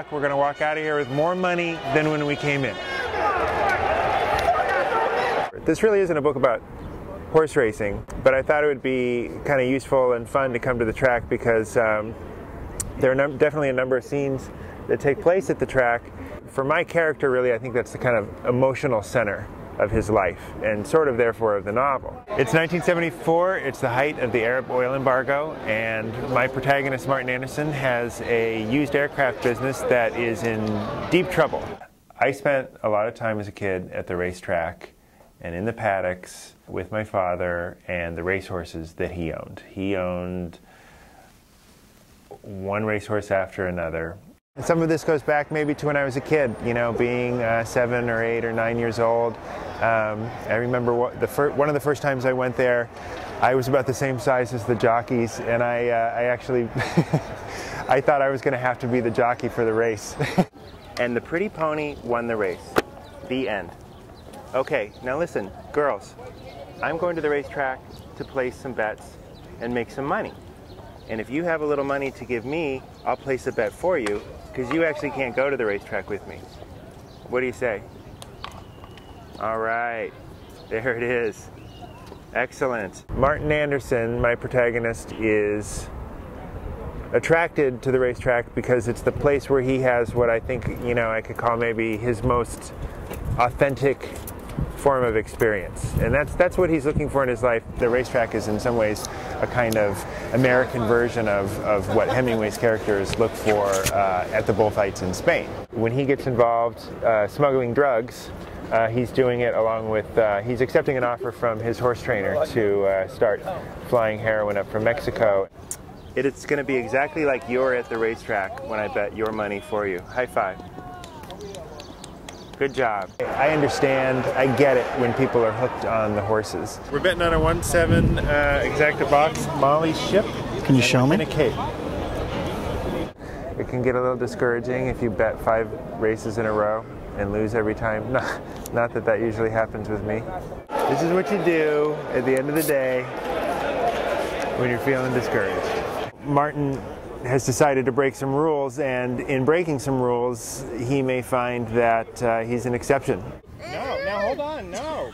o'clock, we're going to walk out of here with more money than when we came in. This really isn't a book about horse racing, but I thought it would be kind of useful and fun to come to the track because there are definitely a number of scenes that take place at the track. For my character, really, I think that's the kind of emotional center of his life and sort of therefore of the novel. It's 1974, it's the height of the Arab oil embargo, and my protagonist Martin Anderson has a used aircraft business that is in deep trouble. I spent a lot of time as a kid at the racetrack and in the paddocks with my father and the racehorses that he owned. He owned one racehorse after another. Some of this goes back maybe to when I was a kid, you know, being 7 or 8 or 9 years old. I remember one of the first times I went there, I was about the same size as the jockeys, and I actually I thought I was going to have to be the jockey for the race. And the pretty pony won the race. The end. Okay, now listen, girls, I'm going to the racetrack to place some bets and make some money. And if you have a little money to give me, I'll place a bet for you, because you actually can't go to the racetrack with me. What do you say? All right, there it is. Excellent. Martin Anderson, my protagonist, is attracted to the racetrack because it's the place where he has what I think, you know, I could call maybe his most authentic form of experience. And that's what he's looking for in his life. The racetrack is in some ways a kind of American version of what Hemingway's characters look for at the bullfights in Spain. When he gets involved smuggling drugs, he's doing it along with, he's accepting an offer from his horse trainer to start flying heroin up from Mexico. It's going to be exactly like you're at the racetrack when I bet your money for you. High five. Good job. I understand, I get it when people are hooked on the horses. We're betting on a 1/7 exacta box, Molly's Ship. Can you show me? And a cape. It can get a little discouraging if you bet 5 races in a row and lose every time. Not that that usually happens with me. This is what you do at the end of the day when you're feeling discouraged. Martin has decided to break some rules, and in breaking some rules, he may find that he's an exception. No, now hold on, no.